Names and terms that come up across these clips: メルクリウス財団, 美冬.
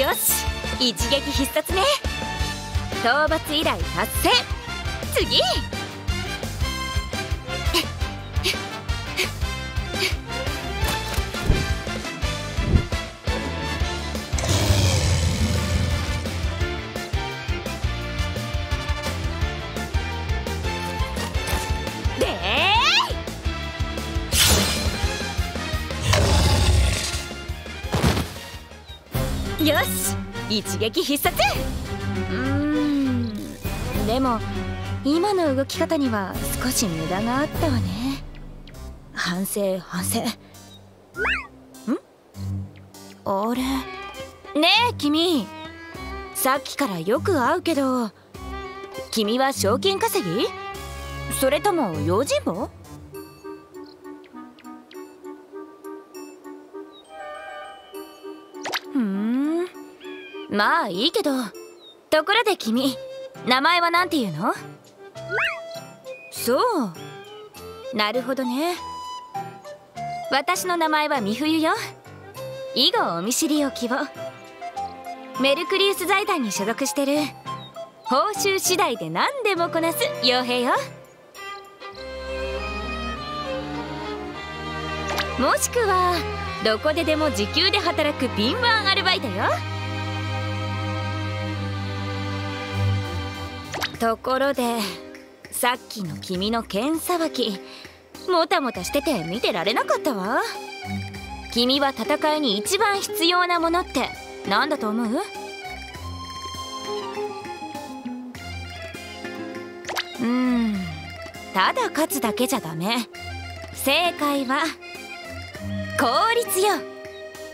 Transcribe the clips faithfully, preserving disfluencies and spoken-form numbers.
よし、一撃必殺ね。討伐以来達成。次よし、一撃必殺。うーん、でも今の動き方には少し無駄があったわね。反省反省。ん？あれ？ねえ君、さっきからよく会うけど、君は賞金稼ぎ？それとも用心棒？ふん、まあいいけど、ところで君、名前はなんていうの？そう、なるほどね。私の名前は美冬よ。以後お見知りおきを。メルクリウス財団に所属してる。報酬次第で何でもこなす傭兵よ。もしくはどこででも時給で働く敏腕アルバイトよ。ところで、さっきの君の剣さばき、もたもたしてて見てられなかったわ。君は戦いに一番必要なものって何だと思う？うーん、ただ勝つだけじゃダメ。正解は効率よ。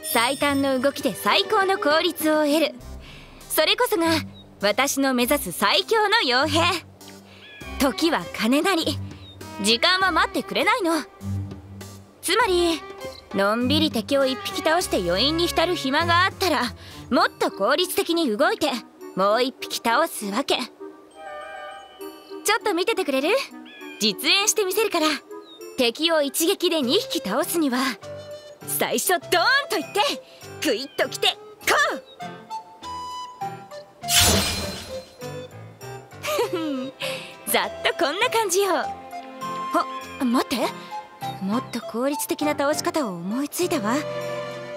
最短の動きで最高の効率を得る。それこそが私の目指す最強の傭兵。時は金なり、時間は待ってくれないの。つまりのんびり敵を一匹倒して余韻に浸る暇があったら、もっと効率的に動いてもう一匹倒すわけ。ちょっと見ててくれる？実演してみせるから。敵を一撃でにひき倒すには、最初ドーンといってグイッときてこう。ざっとこんな感じよ。あ、待って、もっと効率的な倒し方を思いついたわ。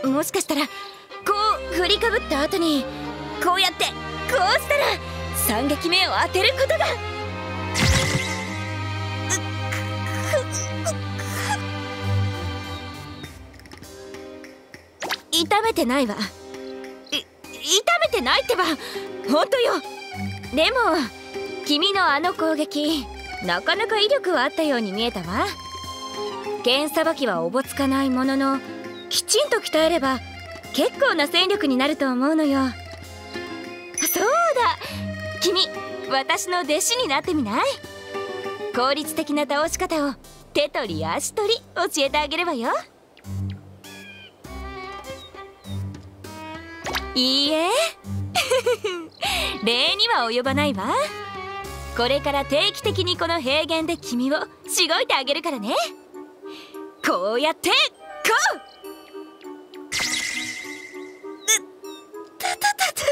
もしかしたらこう振りかぶった後にこうやってこうしたらさんげきめを当てることが。痛めてないわ。い痛めてないってば、本当よ。でも君のあの攻撃、なかなか威力はあったように見えたわ。剣さばきはおぼつかないものの、きちんと鍛えれば結構な戦力になると思うのよ。そうだ、君、私の弟子になってみない？効率的な倒し方を手取り足取り教えてあげるわよ。いいえ礼には及ばないわ。これから定期的にこの平原で君をしごいてあげるからね。こうやってこう。たたたた、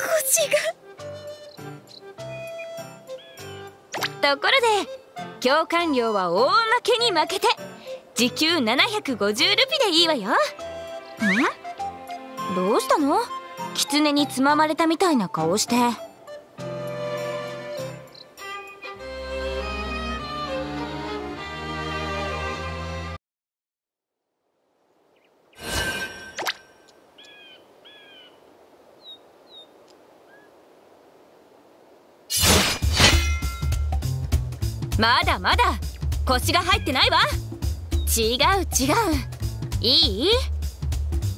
腰が。ところで教官料は大負けに負けて時給ななひゃくごじゅうルピでいいわよ。ん？どうしたの？狐につままれたみたいな顔して。まだまだ腰が入ってないわ。違う違う、いい？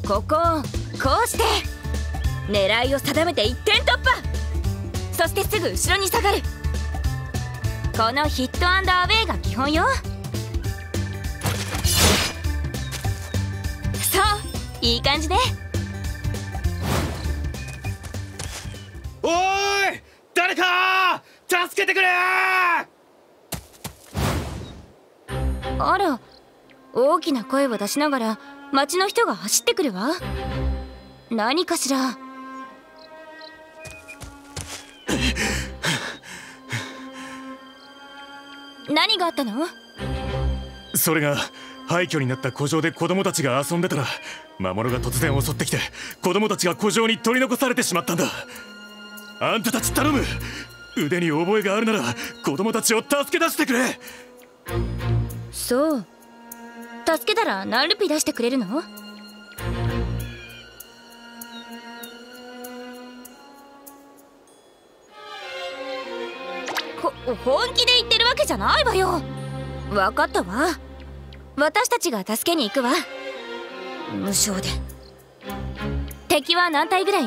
ここをこうして狙いを定めていってん突破。そしてすぐ後ろに下がる。このヒットアンドアウェイが基本よ。そう、いい感じね。おーい、誰かー助けてくれー。あら、大きな声を出しながら町の人が走ってくるわ。何かしら。何があったの？それが廃墟になった古城で子供たちが遊んでたら、魔物が突然襲ってきて子供たちが古城に取り残されてしまったんだ。あんたたち頼む、腕に覚えがあるなら子供たちを助け出してくれ。そう、助けたら何ルピー出してくれるの？ほ本気で言ってるわけじゃないわよ。分かったわ、私たちが助けに行くわ。無償で。敵は何体ぐらい？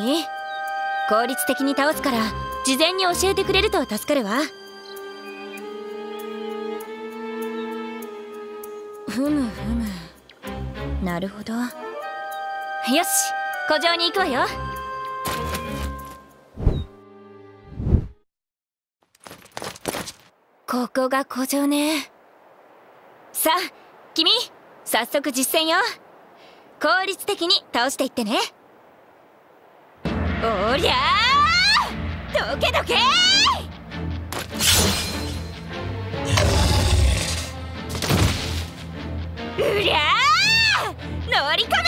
効率的に倒すから事前に教えてくれると助かるわ。ふむふむ、なるほど。よし、古城に行くわよ。ここが古城ね。さあ君、早速実践よ。効率的に倒していってね。おりゃー、どけどけー。うりゃー、乗り込めー。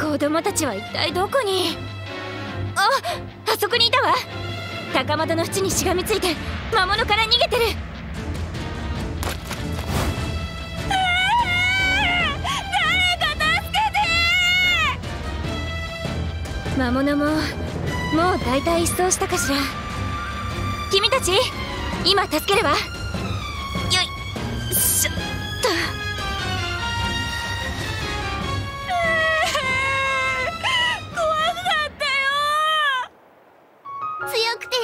子供たちは一体どこに？あ、あそこにいたわ。高窓の縁にしがみついて魔物から逃げてる。誰か助けてー。魔物ももう大体一掃したかしら。君たち今助けるわ。よいしょっと。怖かったよ。強くて優しいお姉ち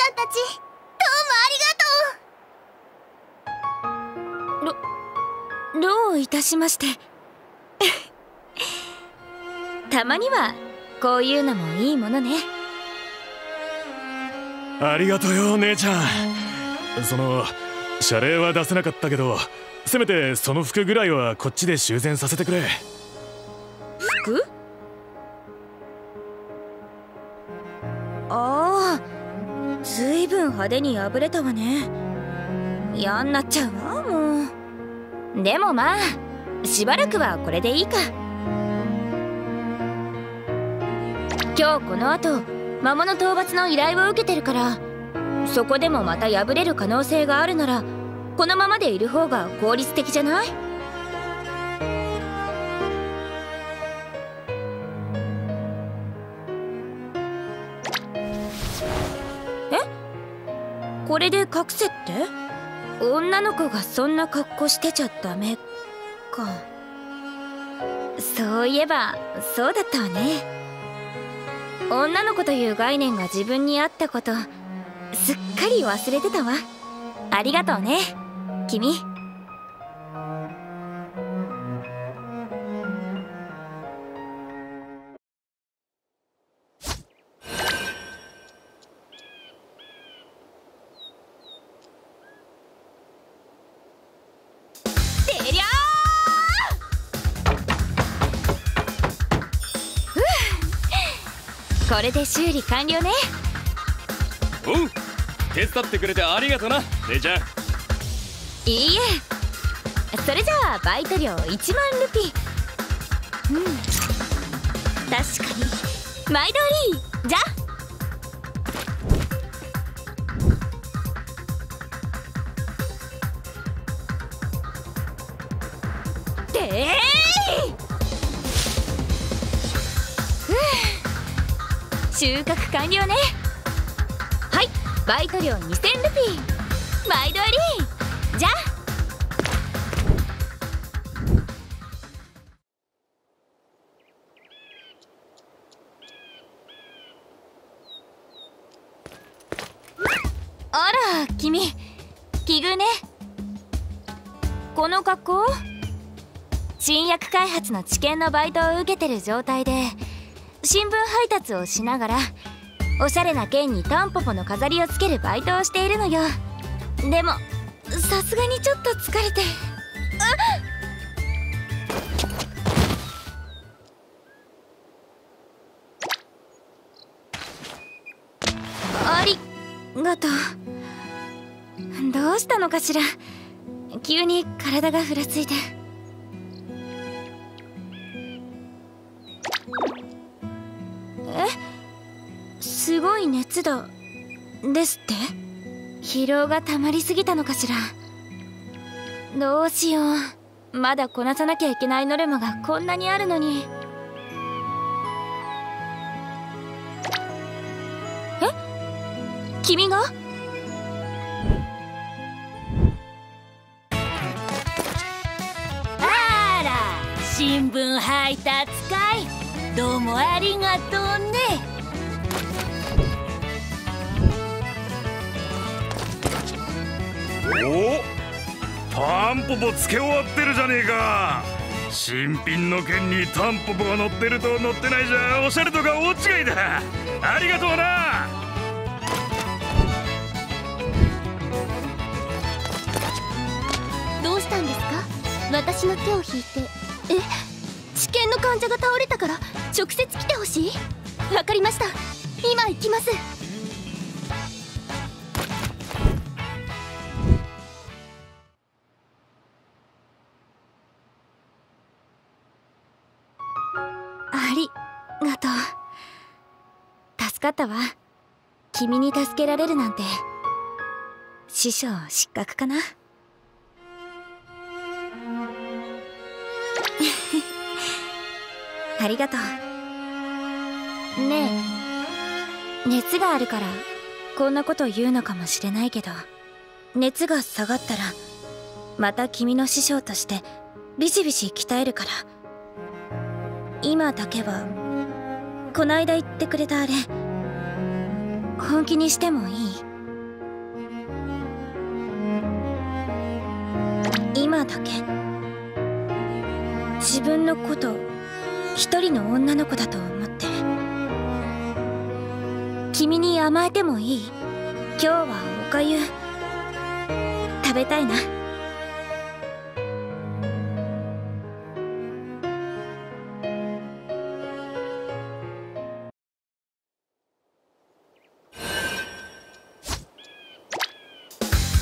ゃんたち、どうもありがとう。ろろういたしましてたまにはこういうのもいいものね。ありがとうよ姉ちゃん。その謝礼は出せなかったけど、せめてその服ぐらいはこっちで修繕させてくれ。服？ああ、ずいぶん派手に破れたわね。嫌になっちゃうわもう。でもまあしばらくはこれでいいか。今日この後魔物討伐の依頼を受けてるから、そこでもまた破れる可能性があるならこのままでいる方が効率的じゃない？え？これで隠せって？女の子がそんな格好してちゃダメか。そういえばそうだったわね。女の子という概念が自分にあったこと、すっかり忘れてたわ。ありがとうね、君。これで修理完了ね。おう、手伝ってくれてありがとな姉ちゃん。いいえ、それじゃあバイト料いちまんルピー。うん、確かに毎度いいじゃ。でーい。収穫完了ね。はい、バイト料にせんルピー。毎度ありじゃ。あら君、奇遇ね。この格好？新薬開発の治験のバイトを受けてる状態で、新聞配達をしながらおしゃれな剣にタンポポの飾りをつけるバイトをしているのよ。でもさすがにちょっと疲れて。あっ、がとう。どうしたのかしら、急に体がふらついて。え、すごい熱だですって。疲労がたまりすぎたのかしら。どうしよう、まだこなさなきゃいけないノルマがこんなにあるのに。え、君が？あら、新聞配達かい。どうもありがとうね。タンポポつけ終わってるじゃねえか。新品の件にタンポポが乗ってると乗ってないじゃおしゃれとか大違いだ。ありがとうな。どうしたんですか？私の手を引いて。え、治験の患者が倒れたから直接来てほしい。わかりました、今行きます。助かったわ。君に助けられるなんて。師匠失格かな。ありがとう。ねえ、熱があるからこんなこと言うのかもしれないけど、熱が下がったらまた君の師匠としてビシビシ鍛えるから。今だけはこないだ言ってくれたあれ、本気にしてもいい？今だけ自分のこと一人の女の子だと思って。君に甘えてもいい？今日はおかゆ食べたいな。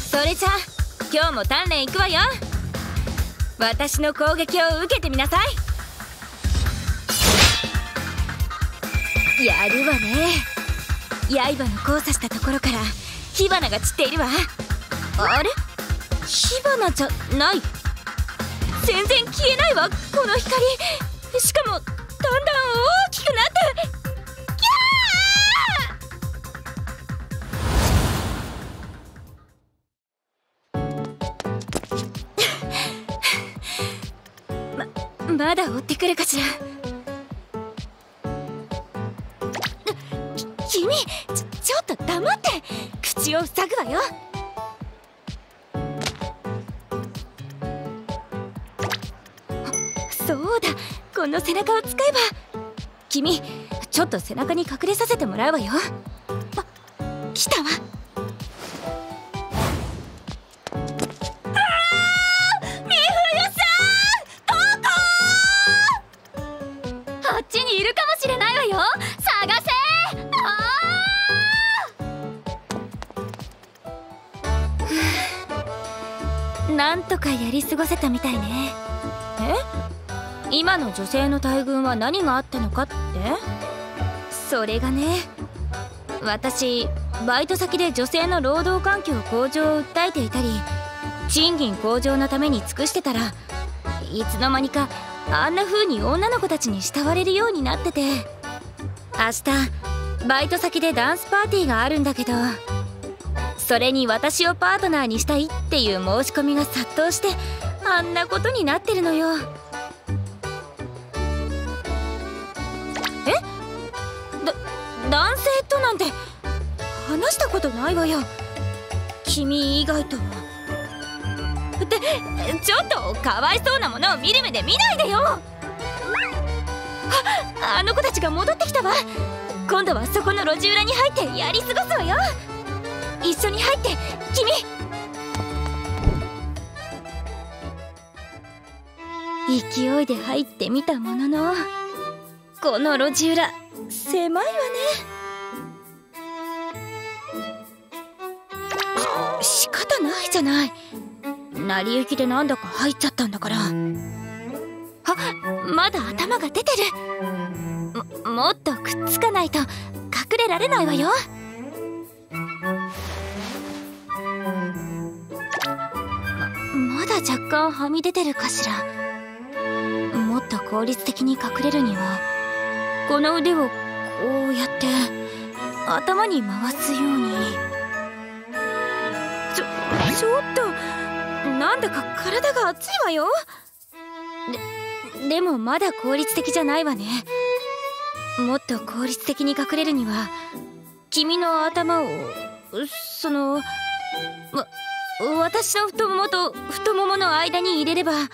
それじゃあ今日も鍛錬行くわよ。私の攻撃を受けてみなさい。やるわね。刃の交差したところから火花が散っているわ。あれ、火花じゃない。全然消えないわ、この光。しかもだんだん大きくなって。まだ追ってくるかしら。き君ちょ、ちょっと黙って。口を塞ぐわよ。そうだ、この背中を使えば。君ちょっと背中に隠れさせてもらうわよ。あ、来たわ。なんとかやり過ごせたみたいね。え？今の女性の大群は何があったのかって？それがね、私バイト先で女性の労働環境向上を訴えていたり、賃金向上のために尽くしてたら、いつの間にかあんな風に女の子たちに慕われるようになってて。明日バイト先でダンスパーティーがあるんだけど、それに私をパートナーにしたいっていう申し込みが殺到して、あんなことになってるのよ。え？だ、男性となんて話したことないわよ、君以外とは。ってちょっとかわいそうなものを見る目で見ないでよ。あ、あの子たちが戻ってきたわ。今度はそこの路地裏に入ってやり過ごすわよ。一緒に入って、君。勢いで入ってみたものの、この路地裏狭いわね。仕方ないじゃない。成り行きでなんだか入っちゃったんだから。あ、まだ頭が出てる。 も, もっとくっつかないと隠れられないわよ。ま, まだ若干はみ出てるかしら。もっと効率的に隠れるにはこの腕をこうやって頭に回すように。ちょちょっとなんだか体が熱いわよ。ででもまだ効率的じゃないわね。もっと効率的に隠れるには君の頭をそのわ私の太ももと太ももの間に入れれば。わ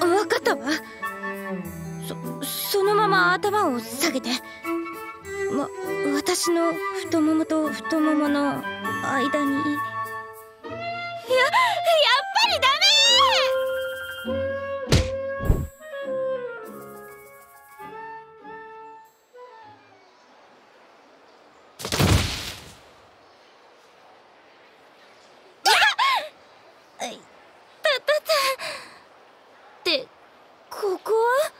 分かったわ。そのまま頭を下げて。わ私の太ももと太ももの間に。ややっぱりダメー。たたたってここは。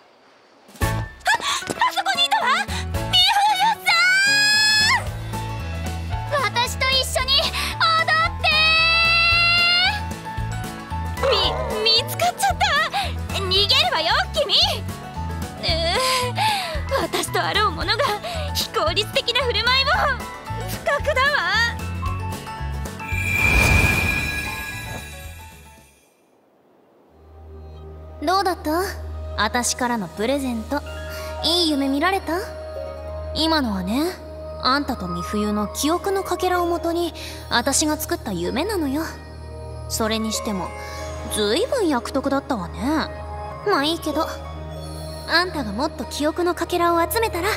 私とあろうものが非効率的な振る舞いも不覚だわ。どうだった？私からのプレゼント。いい夢見られた？今のはね、あんたと美冬の記憶のかけらをもとに私が作った夢なのよ。それにしてもずいぶん役得だったわね。まあいいけど、あんたがもっと記憶のかけらを集めたら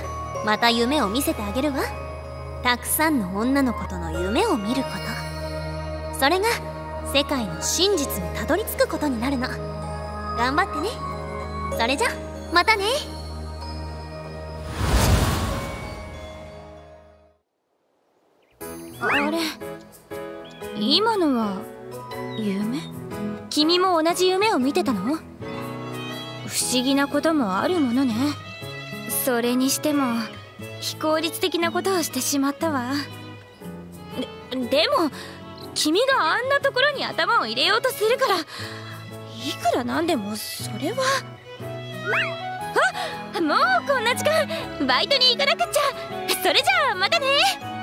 また夢を見せてあげるわ。たくさんの女の子との夢を見ること、それが世界の真実にたどり着くことになるの。頑張ってね。それじゃまたね。あれ、今のは夢？君も同じ夢を見てたの？不思議なこともあるものね。それにしても非効率的なことをしてしまったわ。 で, でも君があんなところに頭を入れようとするから、いくらなんでもそれは。あ、もうこんな時間。バイトに行かなくっちゃ。それじゃあまたね。